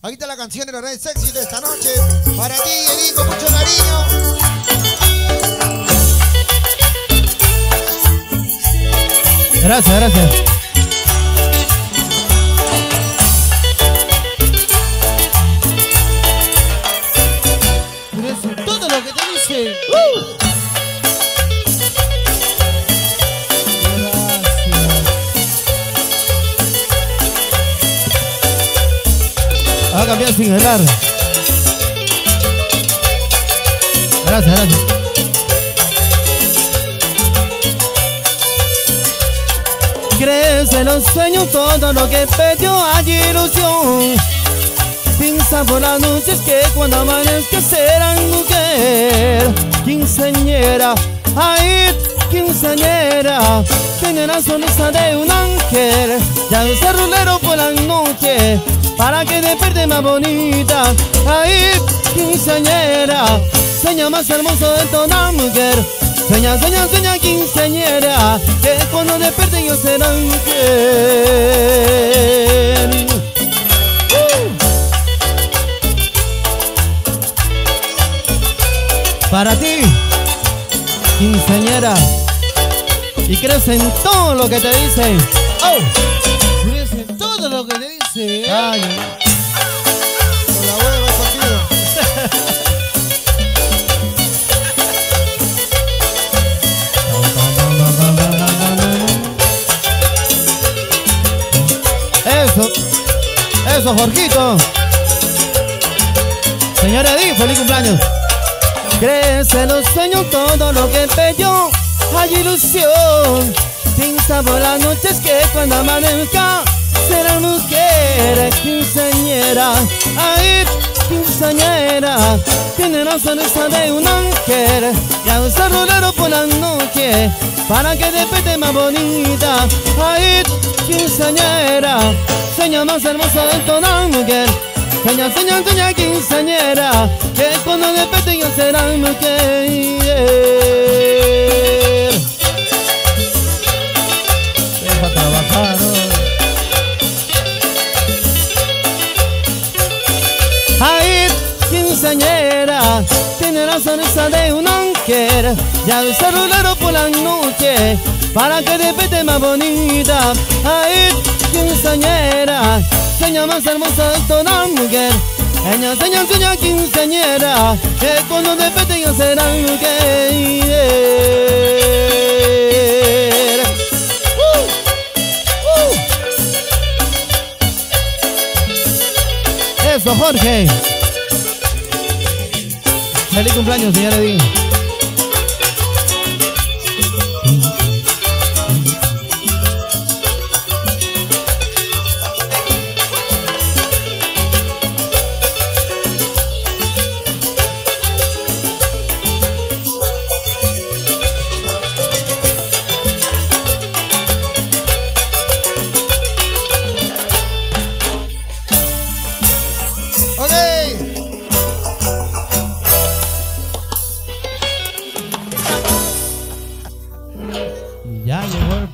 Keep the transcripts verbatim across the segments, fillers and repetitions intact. Ahí está la canción de la red sexy de esta noche. Para ti, Edith, con mucho cariño. Gracias, gracias. Pero eso es todo lo que te dice. ¡Uh! Va a cambiar sin gelar. Gracias, gracias. Crees en los sueños, todo lo que perdió hay ilusión. Piensa por las noches que cuando amanezca serás mujer. Quinceañera, ay, quinceañera, tiene la sonrisa de un ángel. Ya no se rulero por las noches, para que despierte más bonita. Ahí, quinceañera, sueña más hermoso de toda mujer. Sueña, sueña, sueña, quinceañera, que cuando despierte yo seré ángel. uh. Para ti, quinceañera, y crees en todo lo que te dicen. Oh, crees en todo lo que te dicen. Sí. Ay, con la hueva contigo. Eso, eso, Jorgito. Señora Edith, feliz cumpleaños. Crees en los sueños, todo lo que empeñó hay ilusión. Piensa por las noches que cuando amanezca será mujer. Quinceañera, ay, quinceañera, tiene la sonrisa de un ángel. Ya usa rolero por la noche, para que despierte más bonita. Ay, quinceañera, sueña más hermosa de toda mujer. Sueña, sueña, sueña, quinceañera, que cuando despierte yo será mujer. Deja trabajar, ¿no? Quinceañera, tiene la sonrisa de un ángel. Ya usa rulero por la noche, para que despierte más bonita. Ay, quinceañera, sueña más hermosa de toda mujer. Sueña, sueña, sueña, quinceañera, que cuando despierte yo será mujer. uh, uh. Eso, Jorge. ¡Feliz cumpleaños, señora Edith!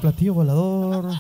Platillo volador.